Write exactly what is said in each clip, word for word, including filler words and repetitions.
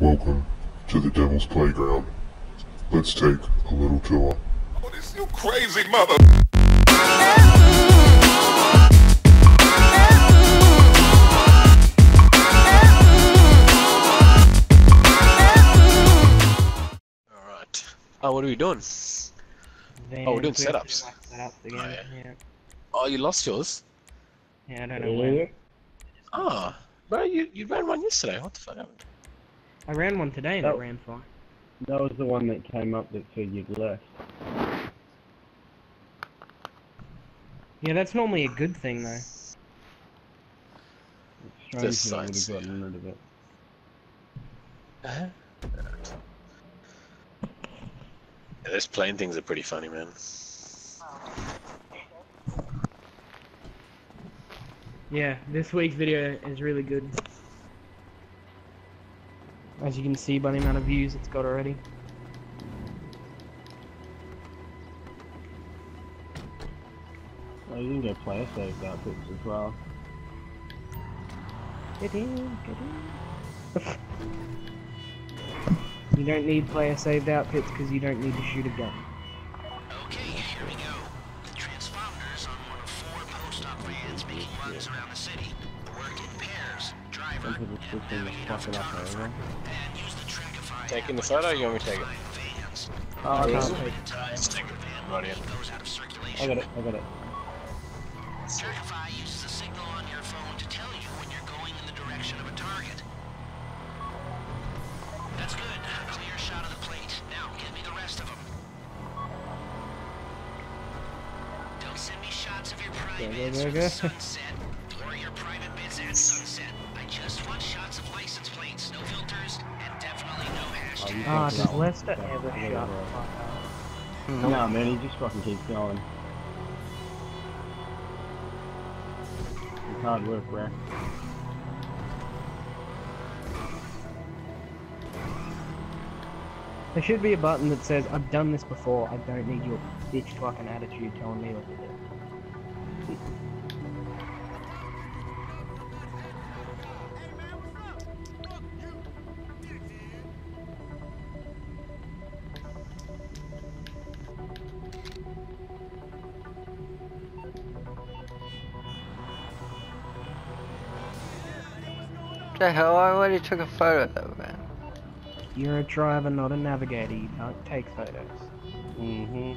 Welcome to the Devil's Playground. Let's take a little tour. Oh, this you crazy mother! Alright. Oh, what are we doing? Then oh, we're doing we setups. Like set up the game. Oh, yeah. Yeah. Oh, you lost yours? Yeah, I don't know yeah. where. Ah, oh, bro, you, you ran one yesterday. What the fuck happened? I ran one today and that, it ran fine. That was the one that came up that said you'd left. Yeah, that's normally a good thing, though. It's strange Just that I would've gotten rid of it. Uh-huh. Yeah, those plane things are pretty funny, man. Yeah, this week's video is really good. As you can see by the amount of views it's got already. Oh, you can get player saved outputs as well. Get in, get in. You don't need player saved outputs because you don't need to shoot a gun. Okay, here we go. The transponders on one of four post-op vans making runs around the city. Work in pairs. Driver and navigator photographer. Taking the photo, you want me to take it? Oh, I can't take it. Let's take the van right in. I got it, I got it. Certify uses a signal on your phone to tell you when you're going in the direction of a target. That's good. A clear shot of the plate. Now, give me the rest of them. Don't send me shots of your privates at sunset or your private bits at sunset. I just want shots of license plates, no filters, and definitely no hashtags. Ah, oh, does Lester ever shot? Come on, no, man, he just fucking keeps going. Hard work, bro. There should be a button that says, I've done this before, I don't need your bitch fucking attitude telling me what to do. The hell, I already took a photo of that van. You're a driver, not a navigator. You can't take photos. Mm-hmm.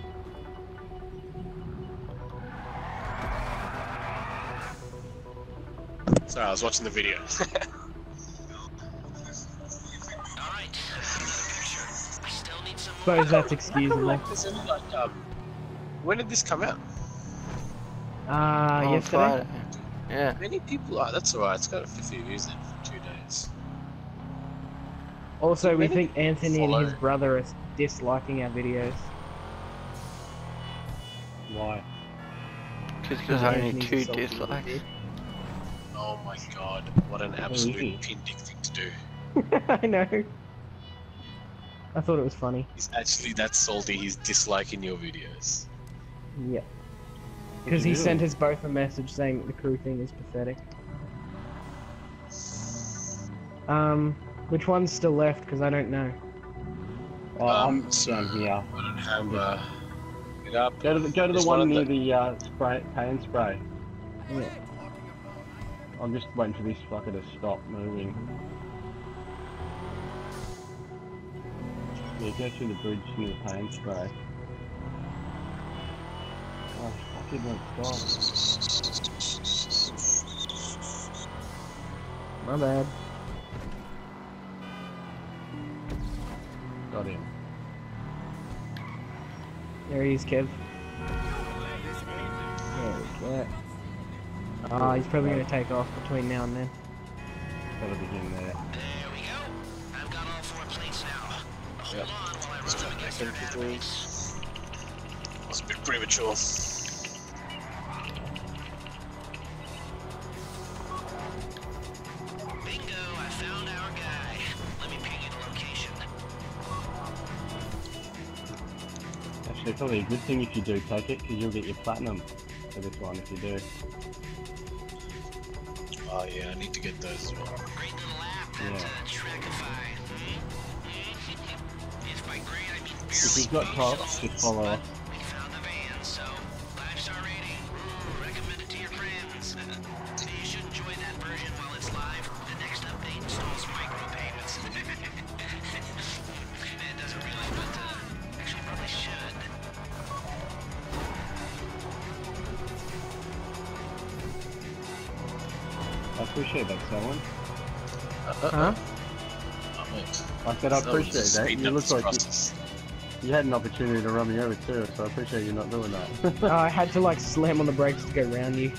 Sorry, I was watching the video. Alright, I still need some more. Suppose that's excusable. Like, like, um, when did this come out? Uh, oh, yesterday? Friday. Yeah. Many people are, that's alright, it's got a fifty views in for two days. Also, Did we think Anthony follow? and his brother are disliking our videos. Why? Because there's only two dislikes. Oh my god, what an absolute pindick thing to do. I know. I thought it was funny. He's actually that salty, he's disliking your videos. Yep. Because he sent us both a message saying that the crew thing is pathetic. Um, which one's still left? Because I don't know. Oh, um, I'm so um, here. I don't have. Uh, get up. Go to the go to the one, one near the, the uh, spray paint spray. Yeah. I'm just waiting for this fucker to stop moving. Yeah, go through the bridge near the paint spray. Oh, fucking God. My bad. Got him. There he is, Kev. There we go. Ah, he's probably going to take off between now and then. Gotta begin there. There we go. I've got all four plates now. Hold yep. on while I run up against their database. It's a bit premature. Bingo, I found our guy. Let me ping you the location. Actually, it's probably a good thing if you do take it, because you'll get your platinum for this one if you do. Oh yeah, I need to get those as well. Great little app, that's yeah. uh, Trackify. If he's got cops, just follow us. I appreciate that, someone. Uh-huh. Huh? I said I appreciate that. You look like you, you had an opportunity to run me over too, so I appreciate you not doing that. uh, I had to like slam on the brakes to go round you.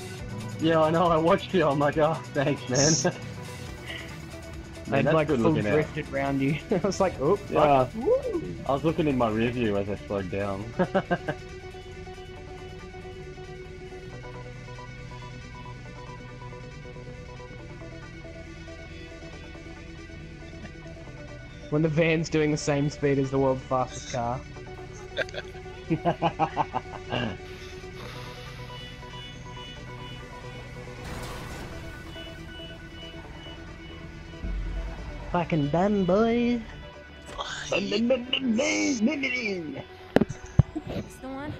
Yeah, I know. I watched you. I'm like, oh, thanks, man. I like full drifted round you. I was like, oh, yeah. Woo. I was looking in my rear view as I slowed down. When the van's doing the same speed as the world's fastest car. Fucking done, boy. Dun, dun, dun, dun, dun, dun, dun. That's the one.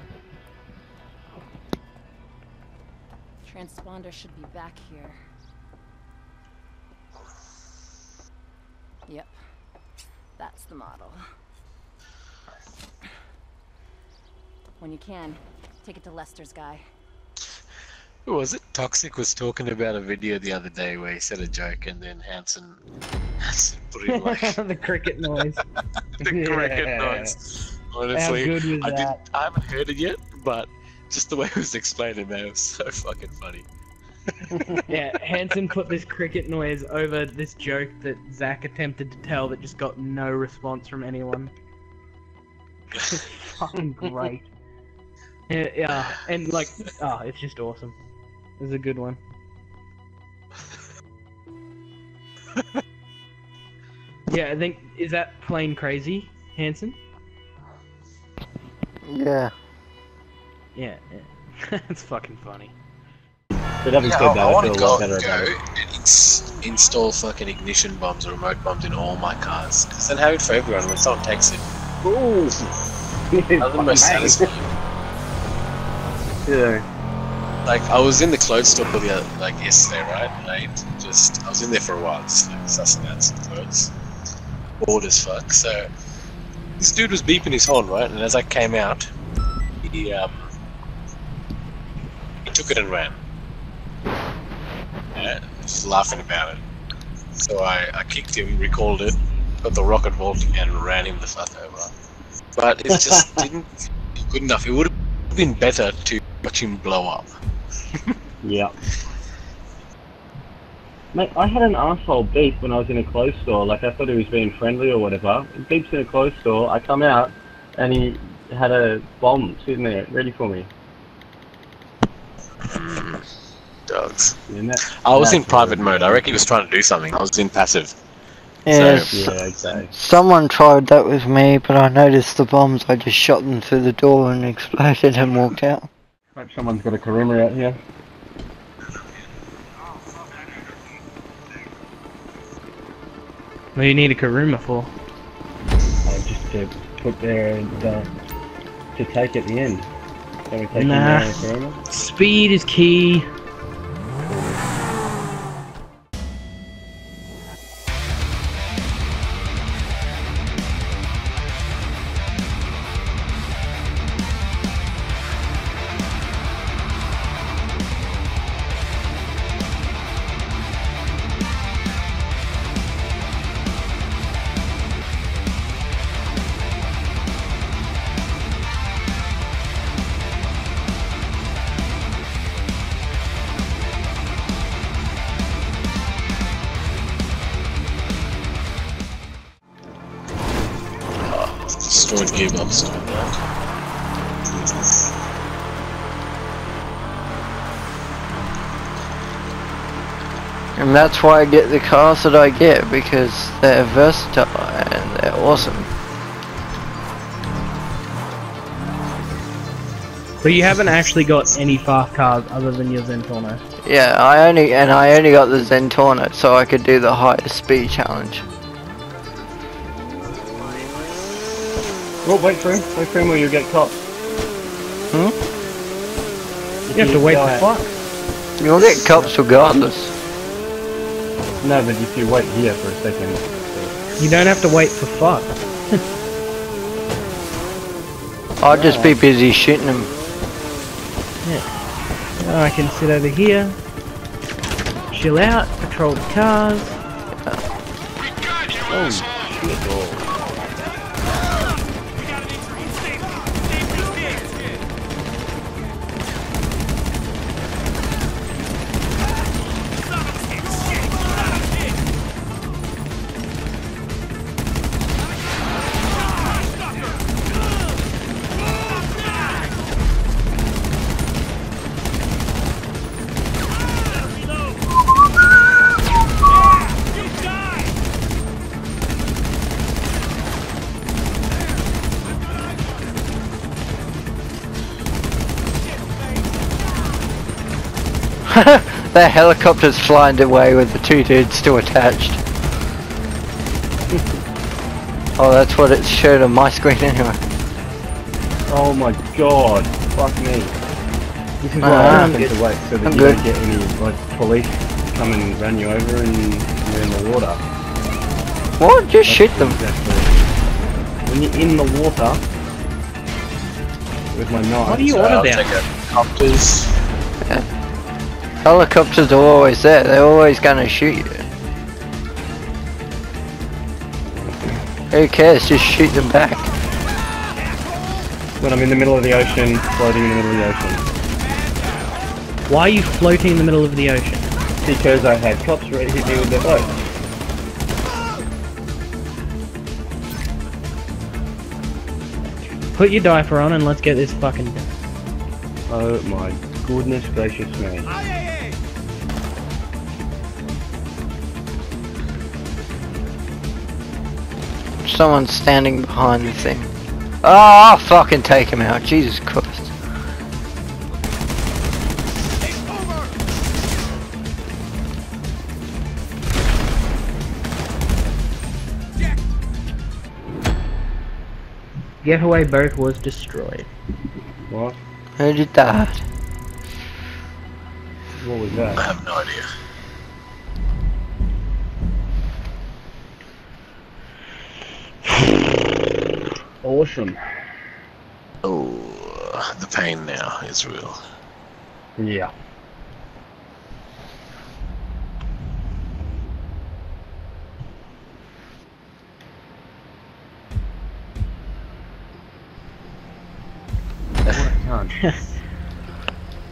Transponder should be back here. Yep. That's the model. When you can, take it to Lester's guy. Who was it? Toxic was talking about a video the other day where he said a joke and then Hanson, Hanson put it like... the cricket noise. the yeah. cricket noise. Honestly, I, didn't, I haven't heard it yet, but just the way it was explained it, man, it was so fucking funny. Yeah, Hanson put this cricket noise over this joke that Zach attempted to tell that just got no response from anyone. It's fucking great. Yeah, yeah, and like, oh, it's just awesome. It was a good one. Yeah, I think, is that plain crazy, Hanson? Yeah. Yeah, yeah. That's fucking funny. Yeah, I, I want to go, go and ins install fucking ignition bombs or remote bombs in all my cars. Because then have it for everyone when someone takes it. Ooh! That's the most satisfying. Yeah. Like, I was in the clothes store for the other, like, yesterday, right? And I just, I was in there for a while, just like, sussing out some clothes. Bored as fuck. So, this dude was beeping his horn, right? And as I came out, he, um, he took it and ran. Yeah, just laughing about it. So I, I kicked him, recalled it, got the rocket vault and ran him the fuck over. But it just didn't be good enough. It would have been better to watch him blow up. Yeah. Mate, I had an asshole beep when I was in a clothes store. Like, I thought he was being friendly or whatever. He beeps in a clothes store, I come out, and he had a bomb sitting there, ready for me. Dogs. Yeah, that, I was in private mode. I reckon he was trying to do something. I was in passive. Yeah, so, yeah exactly. Someone tried that with me, but I noticed the bombs. I just shot them through the door and exploded and walked out. Hope someone's got a Karima out here. What do you need a Karima for? Oh, just to put there and uh, to take at the end. Can we take nah. In there in Karima? Speed is key. Storage game up, storage that. And that's why I get the cars that I get, because they're versatile and they're awesome. But you haven't actually got any fast cars other than your Zentorno. Yeah, I only and I only got the Zentorno so I could do the highest speed challenge. Oh, wait for him. Wait for him or you'll get caught. Hmm? You, you have to wait for fuck. You'll get cops regardless. No, but if you wait here for a second... You don't have to wait for fuck. I'll just be busy shitting him. Yeah. Now I can sit over here. Chill out, patrol the cars. Oh, shit. That helicopter's flying away with the two dudes still attached. Oh, that's what it showed on my screen anyway. Oh my god, fuck me. This is why uh, I I'm sent away, so that I'm you good. Don't get any like, police come and run you over and you're in the water. What? Just that's shoot them. Exactly. When you're in the water, with my knife... What do you order there? Helicopters. Yeah. Helicopters are always there, they're always gonna shoot you. Who cares, just shoot them back. When I'm in the middle of the ocean, floating in the middle of the ocean. Why are you floating in the middle of the ocean? Because I had cops ready to hit me with their boat. Put your diaper on and let's get this fucking done. Oh my goodness gracious me. Someone's standing behind the thing. Oh, I'll fucking take him out. Jesus Christ. It's over. Yeah. Getaway boat was destroyed. What? Who did that? What was that? I have no idea. Awesome. Oh, the pain now is real. Yeah. What a cunt.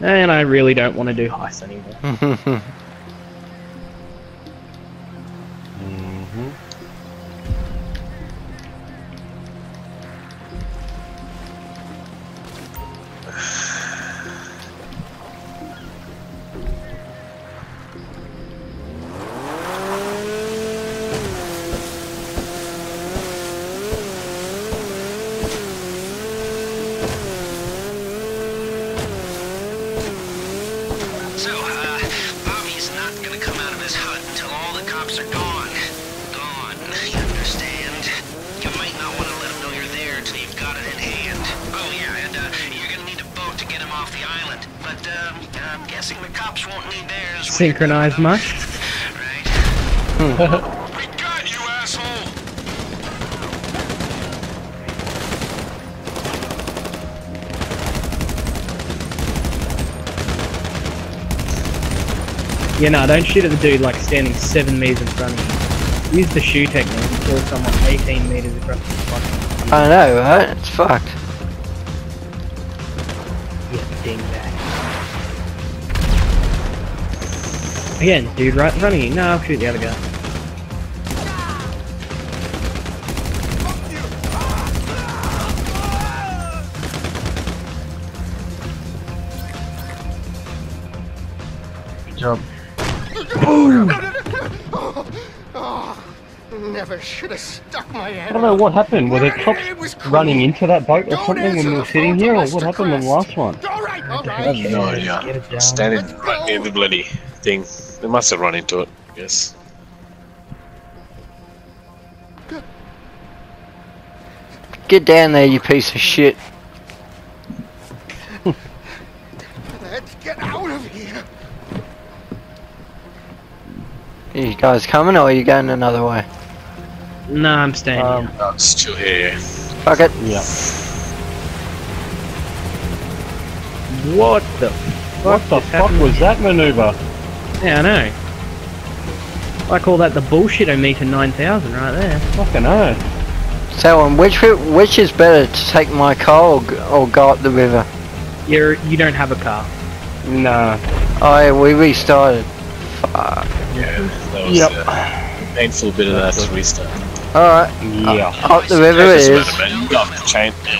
And I really don't want to do heists anymore. Mm-hmm. Synchronized much? Right. Hmm. We got you, asshole. Yeah, no, don't shoot at the dude like standing seven meters in front of you. Use the shoe technique and kill someone eighteen meters across the spot. I know, right? It's fucked. Yeah, ding back. Again, dude, right in front of you. No, I'll shoot the other guy. Good job. Boom! Never should have stuck my head. I don't know what happened. Were there cops running into that boat or something when we were sitting here, or what happened in the last one? I have no idea. Standing right near the bloody thing. They must have run into it, I guess. Get down there, you piece of shit. Let's get out of here. Are you guys coming, or are you going another way? No, I'm staying. Um, here. I'm still here. Fuck it. Yeah. What the? What, what the fuck was that maneuver? Yeah, I know. I call that the bullshitometer nine thousand right there. Fucking hell. So, um, which which is better, to take my car or, or go up the river? You're, you don't have a car. No. Oh, we restarted. Fuck. Yeah, that was yep. a painful bit of that to restart. Alright. Yeah. Up, up the river it is. You got to change. Yeah.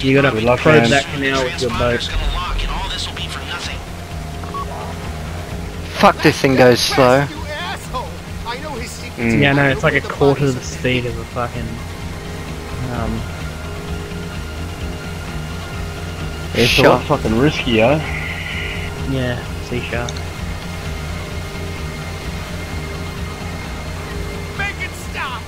You got to probe that canal with your boat. Fuck, this thing goes slow. Mm. Yeah, no, it's like a quarter of the speed of a fucking... Um... It's shark. A lot fucking riskier. Yeah, sea shark. Make it stop!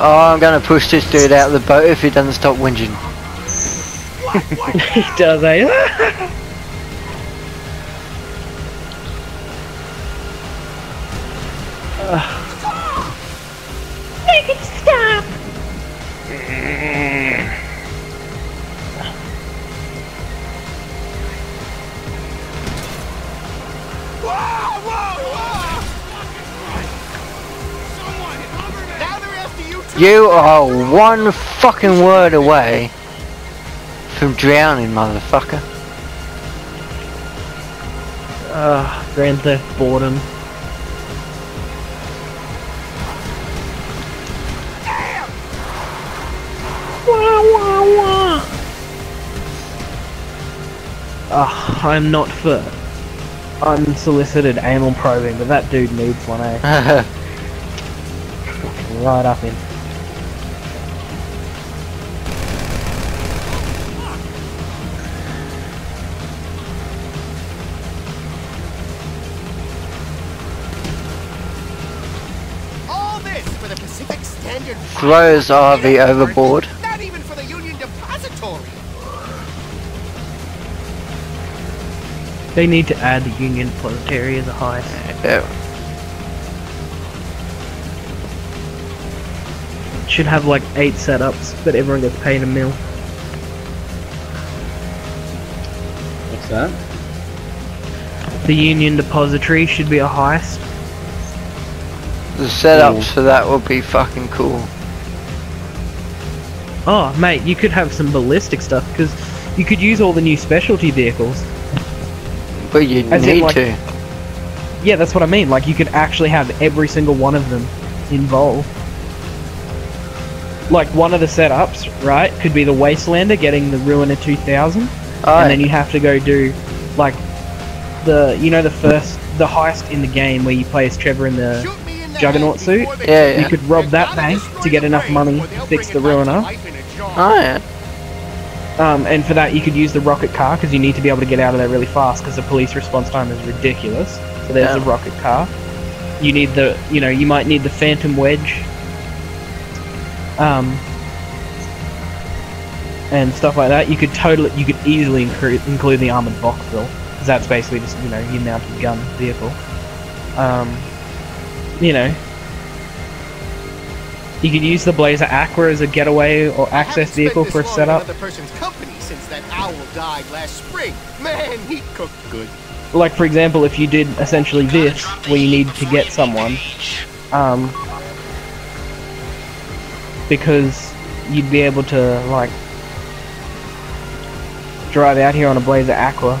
Oh, I'm gonna push this dude out of the boat if he doesn't stop whinging. He does, eh? Make it stop! Whoa, whoa, whoa! You are one fucking word away from drowning, motherfucker. Ah, uh, Grand Theft boredom. Damn! Wah wah wah! Ah, uh, I'm not for unsolicited anal probing, but that dude needs one, eh? Right up him. For the Pacific Standard Bank. Throws R V overboard. Not even for the Union Depository. They need to add the Union Planetary as a high. Yeah. Should have like eight setups, but everyone gets paid a mil. What's that? The Union Depository should be a heist. The setups Ooh. for that would be fucking cool. Oh, mate, you could have some ballistic stuff, because you could use all the new specialty vehicles. But you'd As need in, like, to. Yeah, that's what I mean. Like, you could actually have every single one of them involved. Like, one of the setups, right, could be the Wastelander getting the Ruiner two thousand. Oh. And then you have to go do, like, the, you know, the first, the heist in the game where you play as Trevor in the... Shoot. Juggernaut suit. Yeah, yeah. You could rob that bank to get enough money to fix the Ruiner. Oh yeah. Um, and for that you could use the rocket car, because you need to be able to get out of there really fast, because the police response time is ridiculous. So there's yeah. the rocket car. You need the, you know, you might need the Phantom Wedge. Um, and stuff like that. You could totally, you could easily include include the armored box bill, because that's basically just, you know, your mounted gun vehicle. Um. You know, you could use the Blazer Aqua as a getaway or access vehicle for a setup. Since that owl died last spring. Man, he cooked good. Like, for example, if you did essentially this, where you need to get someone, um, because you'd be able to, like, drive out here on a Blazer Aqua.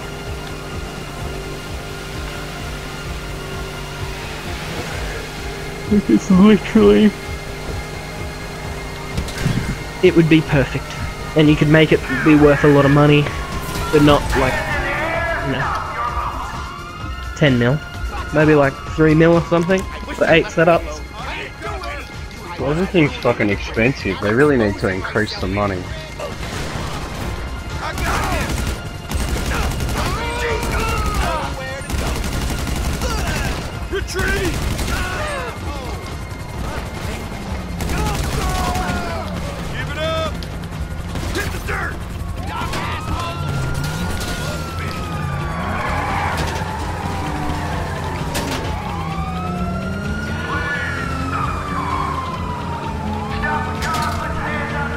It's literally... It would be perfect. And you could make it be worth a lot of money. But not like... You know... ten mil. Maybe like three mil or something. For eight setups. Well, everything's fucking expensive. They really need to increase the money.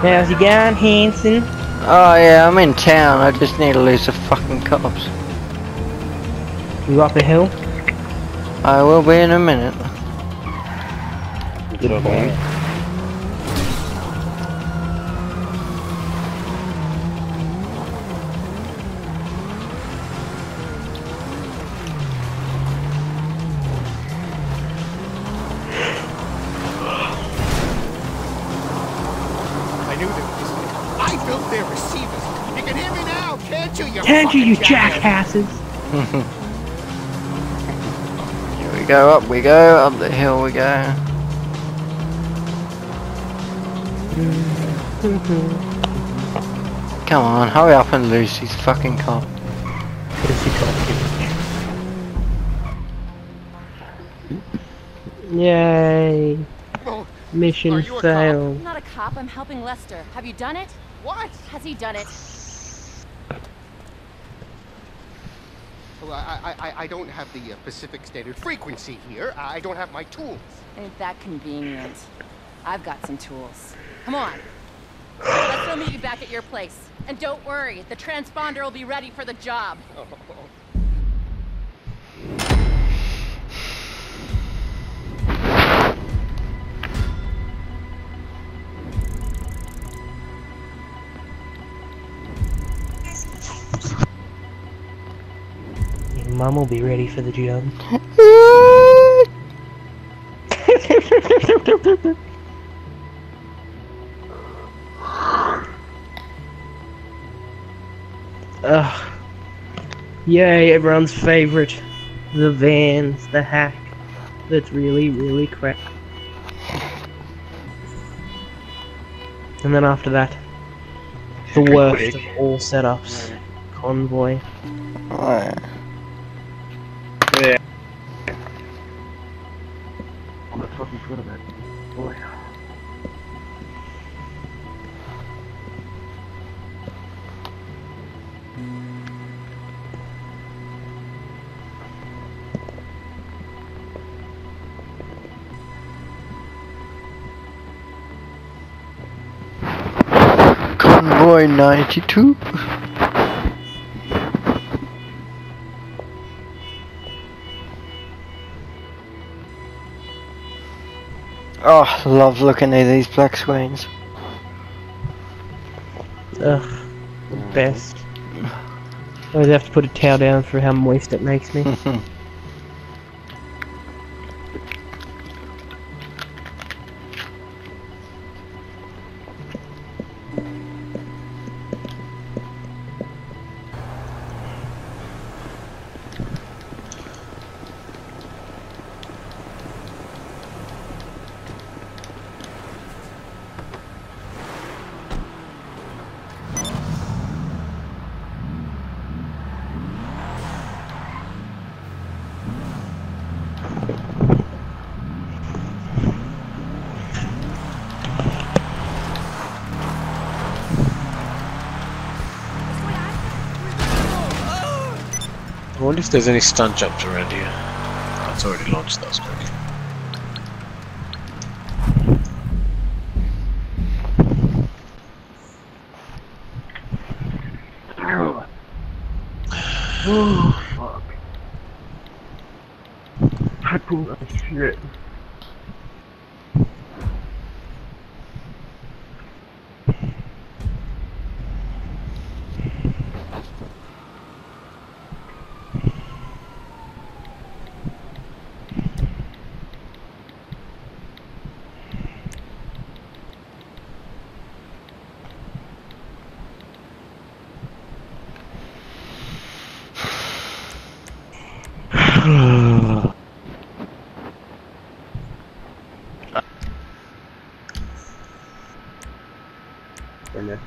How's it going, Hanson? Oh yeah, I'm in town. I just need to lose the fucking cops. You up the hill? I will be in a minute. Good boy. I knew that this I built their receivers. You can hear me now, can't you? You can't you, you jackasses? Here we go, up we go, up the hill we go. Come on, hurry up and lose these fucking cops. Yay. Mission Are you a failed. Cop? I'm not a cop, I'm helping Lester. Have you done it? What? Has he done it? Well, I, I, I don't have the uh, Pacific Standard frequency here. I don't have my tools. Ain't that convenient. I've got some tools. Come on. Let's go meet you back at your place. And don't worry, the transponder will be ready for the job. Oh. Mom will be ready for the job. Ugh. Yay, everyone's favorite. The vans, the hack. That's really, really crap. And then after that, the worst of all setups. Convoy. Oh. Boy. Convoy ninety-two. Oh, love looking at these black swains. Ugh, best. I always have to put a towel down for how moist it makes me. I wonder if there's any stunt jumps around here. Oh, it's already launched, that was quick. Oh, fuck. I pulled up a shit.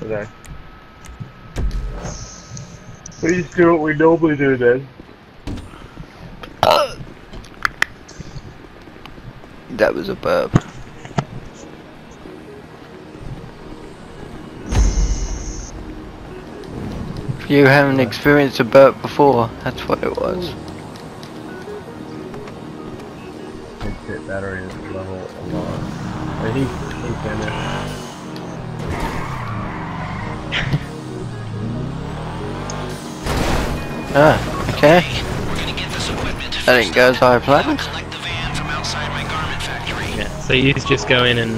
Today. Please do what we normally do then. That was a burp. You haven't experienced a burp before, that's what it was. Hit battery is level a lot. I think he finished. Ah, okay. That didn't go as I planned. Yeah, so you just go in and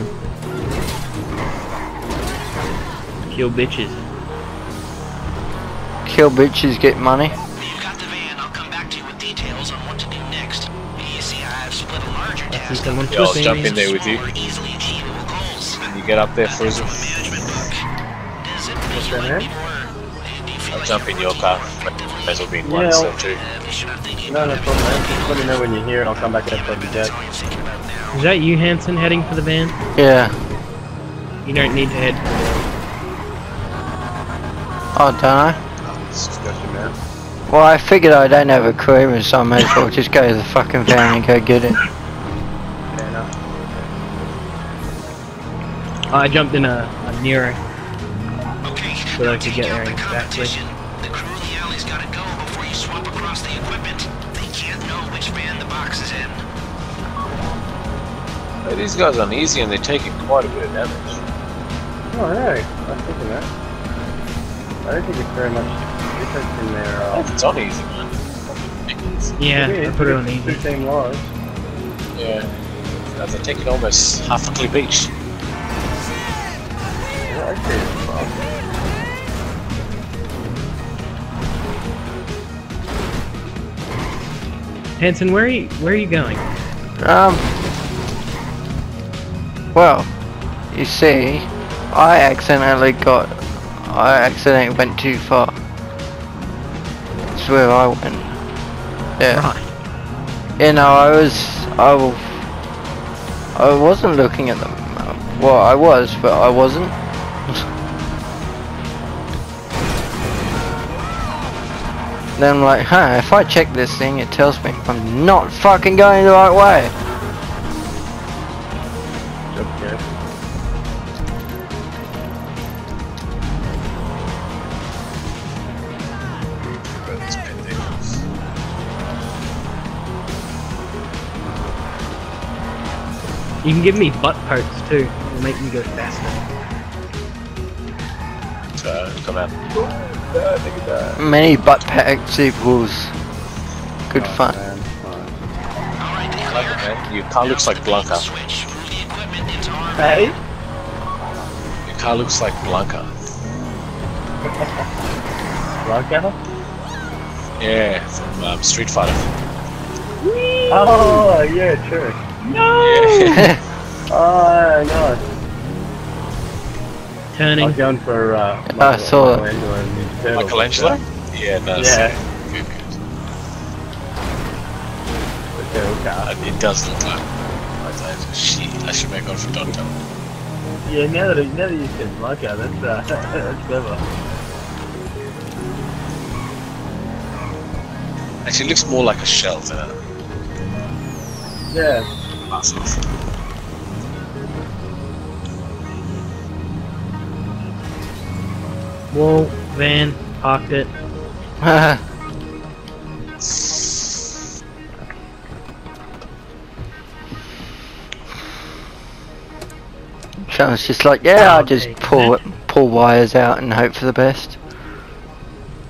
kill bitches. Kill bitches, get money. Yeah, I'll jump in there with you. And you get up there, Frizzle. What's that man? I'll jump in your car. May as well be in one, so two. No, no problem, man. Just let me know when you're here and I'll come back and I'll probably be dead. Is that you, Hanson, heading for the van? Yeah. You don't need to head for the van. Oh, don't I? Just got you, man. Well, I figured I don't have a crew, so I may as well just go to the fucking van and go get it. I jumped in a, a Nero, okay, so that I could get there exactly. The crew in the alley's gotta go before you swap across the equipment. They can't know which van the box is in. Hey, these guys aren't easy and they're taking quite a bit of damage. Oh, hey, I'm thinking that. I don't think it's very much difference in their... Uh, oh, it's on easy, man. Yeah, yeah, I put it on easy. It's the same laws. Yeah, so they're taking almost half a clip each. Hanson, where are you where are you going? Um Well, you see, I accidentally got I accidentally went too far. That's where I went. Yeah. Right. You know, I was I will I wasn't looking at them. Well, I was, but I wasn't. Then I'm like, huh, if I check this thing, it tells me I'm not fucking going the right way. Okay. You can give me butt pokes too, it'll make me go faster. So, come out. Many butt packs equals good oh, fun. Man. Right. Your car looks like Blanca. Hey? Your car looks like Blanca. Blanca? Yeah, from um, Street Fighter. Whee! Oh, yeah, true. No! Yeah. Oh, no. Turning. I was going for uh, Michael, I saw Michelangelo. Michelangelo? Yeah, no, yeah. Good, good. Okay, okay. It does look like Michelangelo. Shit, I should make one for Don Tell. Yeah, now that, now that you said Michael, that's, uh, that's clever. Actually, it looks more like a shell than a... Yeah. Muscles. Whoa, van, parked it. Sean's just like, yeah, I'll just pull it, pull wires out and hope for the best.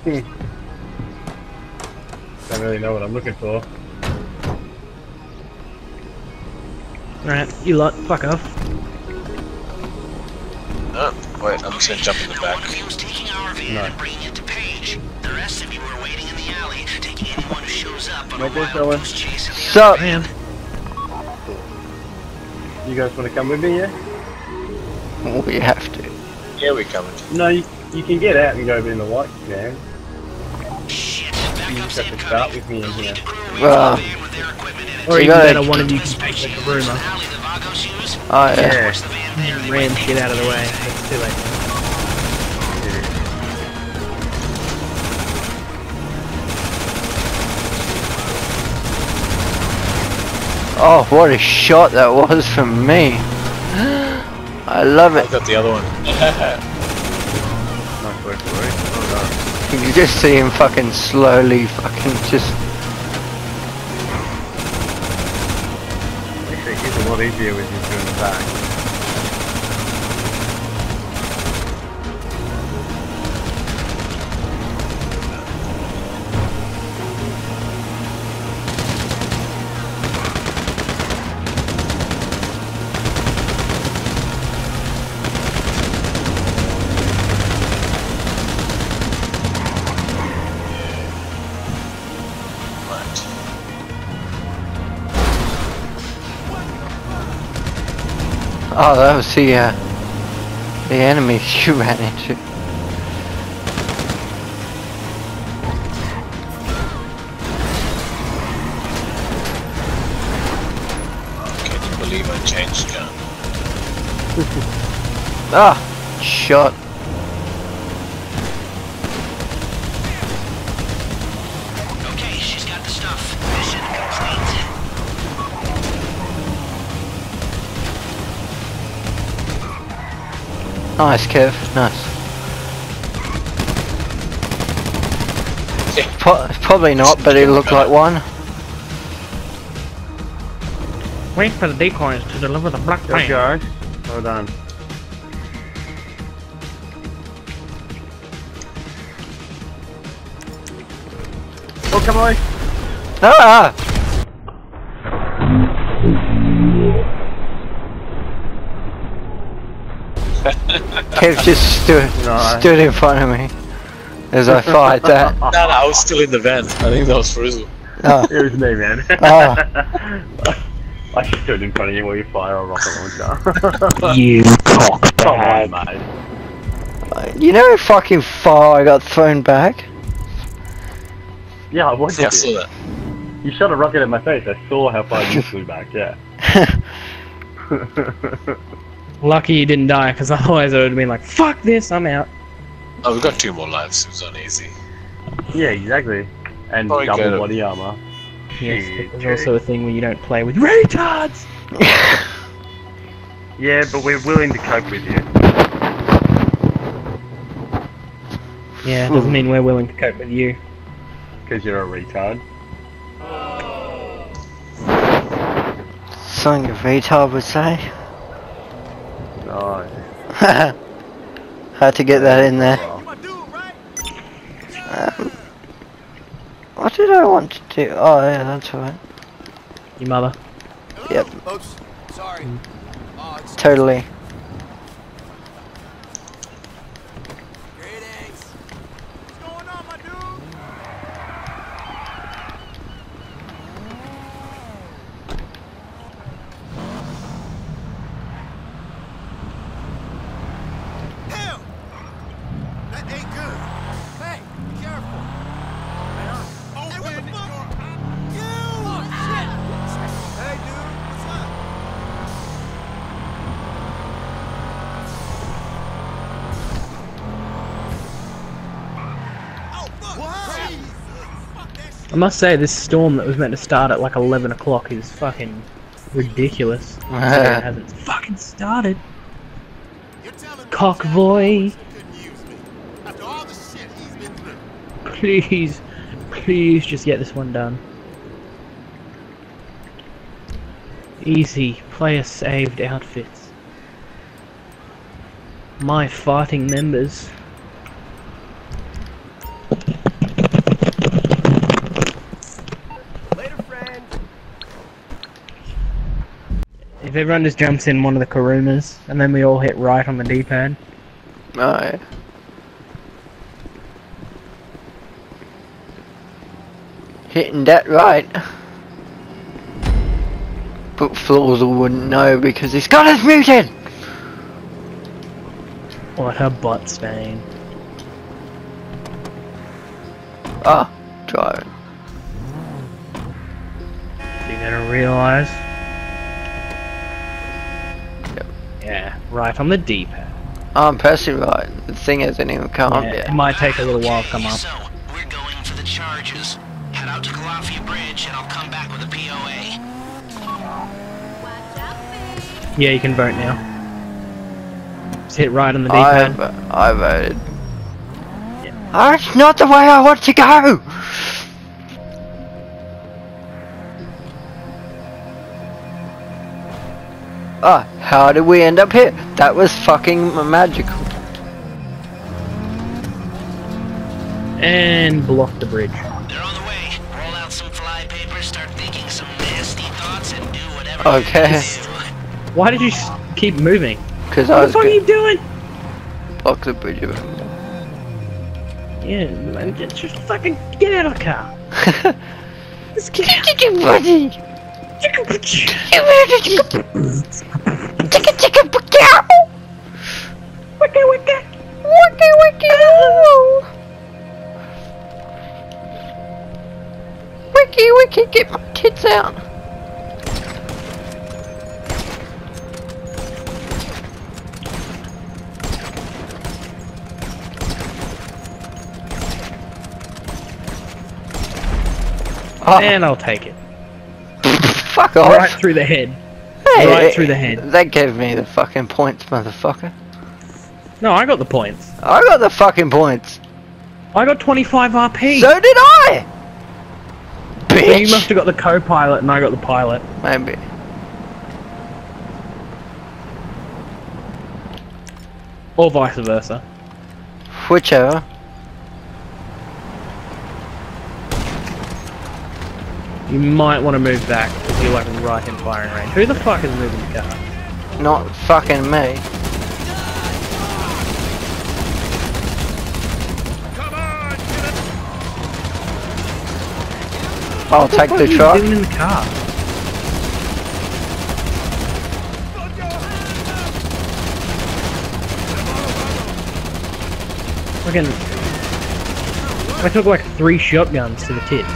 Hmm. Don't really know what I'm looking for. Alright, you lot, fuck off. Oh, wait, I'm just gonna jump in the back. Sup, man? You guys wanna come with me, yeah? We have to. Yeah, we're coming. No, you, you can get out and go in the white, man. You just have to start with me in here. Well, or you gotta, one of you can take the rumor. Oh, yeah. Yeah. Rams, get out of the way. It's too late. Oh, what a shot that was from me. I love it. I got the other one. Not worth worrying. Oh, no. You can just see him fucking slowly fucking just... Actually, he's a lot easier with you doing the back. Oh, that was the, uh, the enemy you ran into. Oh, can you believe I changed gun? Ah! Shot. Okay, she's got the stuff. Mission complete. Nice, Kev. Nice. Yeah. Po probably not, but it looked like one. Wait for the decoys to deliver the black paint. Guard. Hold on. Oh, come on! Ah! Kev just stood, no. stood in front of me as I fired that. No, no, I was still in the van. I think that was Frizzle. Oh. It was me, man. Oh. I stood in front of you while you fire a rocket launcher. You cockbag, mate. You know how fucking far I got thrown back? Yeah, I watched yeah, I saw that. You shot a rocket at my face. I saw how far you flew back, yeah. Lucky you didn't die, because otherwise I would have been like, fuck this, I'm out. Oh, we've got two more lives, it was on easy. Yeah, exactly. And oh, double body armor. Yes, it was also a thing where you don't play with retards! Yeah, but we're willing to cope with you. Yeah, it doesn't mean we're willing to cope with you. Because you're a retard. Something a retard would say. Haha, had to get that in there. Um, what did I want to do? Oh yeah, that's alright. Your mother. Yep. Oops, sorry. Mm. Oh, it's totally. Greetings. What's going on, my dude? I must say, this storm that was meant to start at like eleven o'clock is fucking ridiculous. It hasn't fucking started. Cockboy! Please, please just get this one done. Easy, player saved outfits. My fighting members. If everyone just jumps in one of the Karumas, and then we all hit right on the D-pad. Oh, yeah. Hitting that right. But Florzal wouldn't know because he's got us muted! What a butt stain. Ah, driving. You're gonna realise? Yeah, right on the D-pad. Oh, I'm personally right. The thing hasn't even come yeah, up yet. It might take a little while to come up. So, we're going for the charges. Head out to Calafia Bridge and I'll come back with a P O A. Yeah, you can vote now. Just hit right on the D-pad. I, I voted. Yeah. That's not the way I want to go! Ah, oh, how did we end up here? That was fucking magical. And block the bridge. They're on the way. Roll out some fly paper, start thinking some nasty thoughts, and do whatever. Okay. Why did you keep moving? Because I was. What the fuck are you doing? Block the bridge. Yeah, just, just fucking get out of the car. Just get out of the car. Wiki wiki, get my kids out. Oh. And I'll take it. Fuck off. Right through the head. Hey, right through the head. They gave me the fucking points, motherfucker. No, I got the points. I got the fucking points. I got twenty-five R P. So did I! Bitch! Well, you must have got the co-pilot and I got the pilot. Maybe. Or vice versa. Whichever. You might want to move back if you're like right in firing range. Who the fuck is moving the car? Not fucking me. Come on, get it. I'll take the truck. What the fuck are you doing in the car? Fucking. I took like three shotguns to the tits.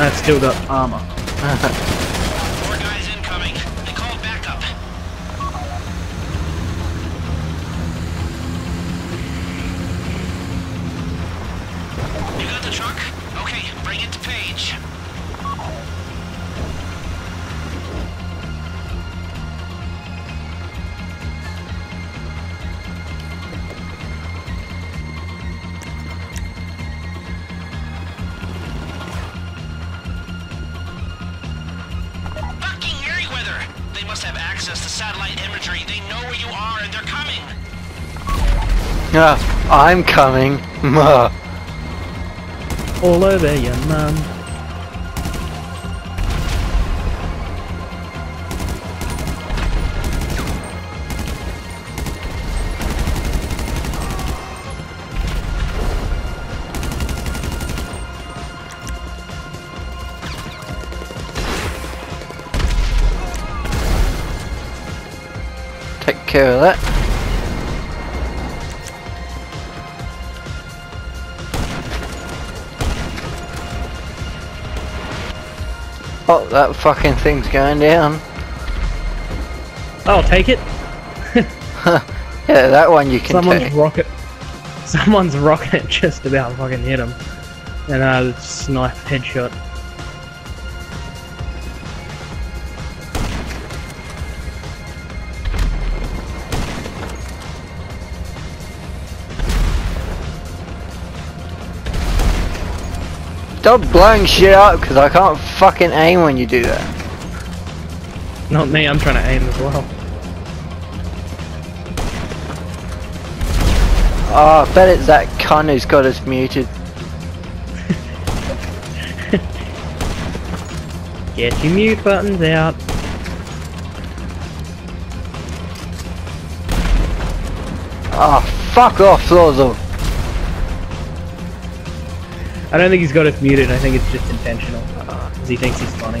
I've still got armor. More guys incoming. They called backup. You got the truck? Okay, bring it to Paige. Oh, I'm coming. Muh. All over your mum. Take care of that. Oh, that fucking thing's going down. I'll take it. Yeah, that one you can Someone's take. Rocket. Someone's rocket just about fucking hit him. And a uh, snipe headshot. Stop blowing shit up, because I can't fucking aim when you do that. Not me, I'm trying to aim as well. Oh, I bet it's that cunt who's got us muted. Get your mute buttons out. Oh, fuck off, Lozzo. I don't think he's got us muted, I think it's just intentional. Because he thinks he's funny.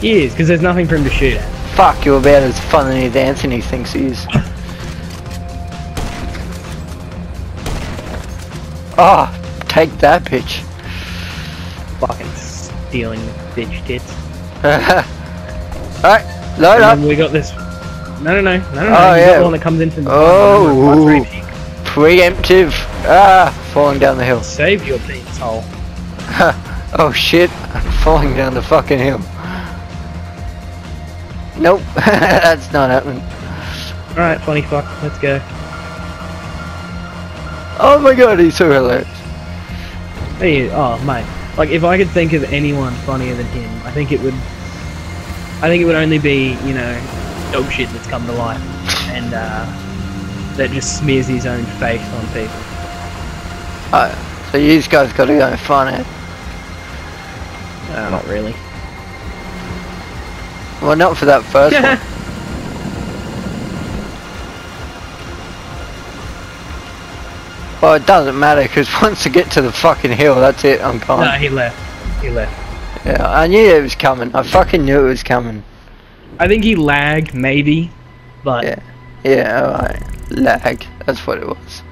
He is, because there's nothing for him to shoot at. Fuck, you're about as funny as Anthony thinks he is. Ah, oh, take that, bitch. Fucking stealing bitch tits. Alright, load up. We got this. No, no, no, no, no, oh, no. Yeah. Got the one that comes into the oh, right, preemptive. Ah, falling down the hill. Save your penis hole. Oh shit, I'm falling down the fucking hill. Nope, that's not happening. Alright, funny fuck, let's go. Oh my god, he's so hilarious. Hey, oh mate, like if I could think of anyone funnier than him, I think it would, I think it would only be, you know, dog shit that's come to life, and uh, that just smears his own face on people. Oh, so you guys got to go find it. Uh, not really. Well, not for that first one. Well, it doesn't matter, because once I get to the fucking hill, that's it, I'm gone. No, he left. He left. Yeah, I knew it was coming. I fucking knew it was coming. I think he lagged, maybe, but... Yeah, yeah, alright. Lag. That's what it was.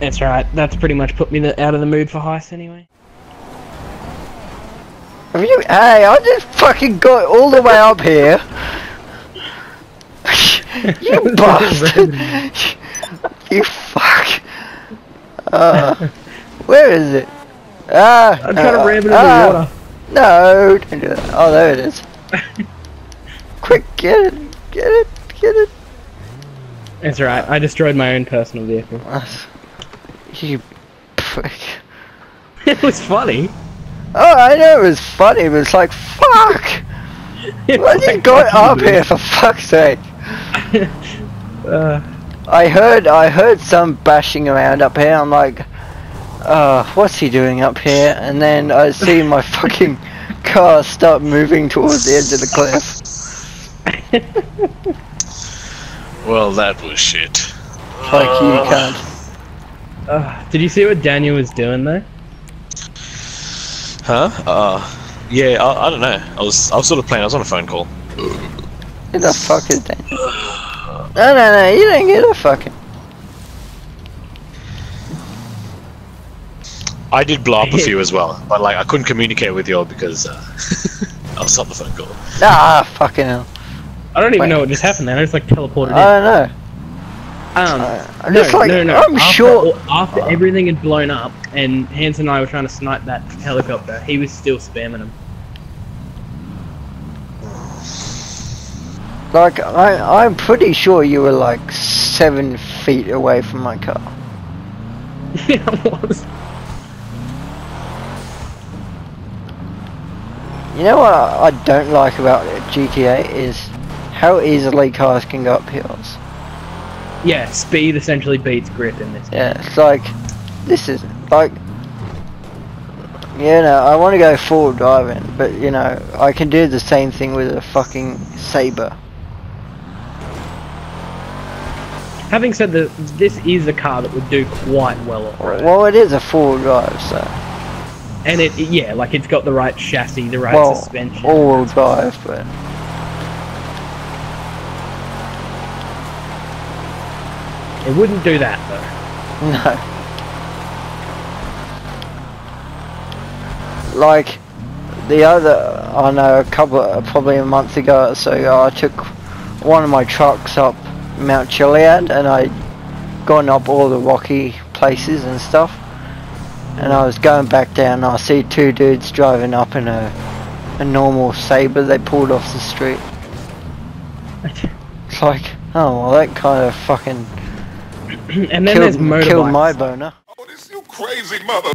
That's right. That's pretty much put me the, out of the mood for heists anyway. Have you, hey, I just fucking got all the way up here. You bastard. You fuck. Uh, where is it? Ah, I'm trying to ram it in the water. No, don't do that. Oh, there it is. Quick, get it, get it, get it. That's right. I destroyed my own personal vehicle. You prick. It was funny. Oh, I know it was funny, but it's like, fuck! Why did you go up here, for fuck's sake? uh, I heard, I heard some bashing around up here, I'm like, uh, what's he doing up here? And then I see my fucking car start moving towards the edge of the cliff. Well, that was shit. Fuck uh, you, cunt. Uh, did you see what Daniel was doing, though? Huh? Uh, yeah, I, I don't know. I was, I was sort of playing. I was on a phone call. Who the fuck is that? No, no, no. You don't get a fucking. I did blow up a few as well, but like I couldn't communicate with you all because uh, I was on the phone call. Ah, fucking hell! I don't even Wait. know what just happened. Then I just like teleported. I don't in. know. Um, uh, no, like, no, no, I'm after, sure. After uh, everything had blown up and Hans and I were trying to snipe that helicopter, he was still spamming them. Like, I, I'm pretty sure you were like seven feet away from my car. Yeah, I was. You know what I don't like about G T A is how easily cars can go up hills. Yeah, speed essentially beats grip in this game. Yeah, it's like, this is, like, yeah, no, I want to go forward driving, but, you know, I can do the same thing with a fucking Sabre. Having said that, this is a car that would do quite well off-road. Well, it is a forward drive, so. And it, yeah, like, it's got the right chassis, the right well, suspension. Well, all-wheel drive, but... It wouldn't do that though. No. Like the other, I know a couple, probably a month ago or so ago, I took one of my trucks up Mount Chiliad and I'd gone up all the rocky places and stuff. And I was going back down and I see two dudes driving up in a, a normal Sabre they pulled off the street. It's like, oh well that kind of fucking... And then killed, there's motorbikes. Killed my boner. Oh, this you crazy mother.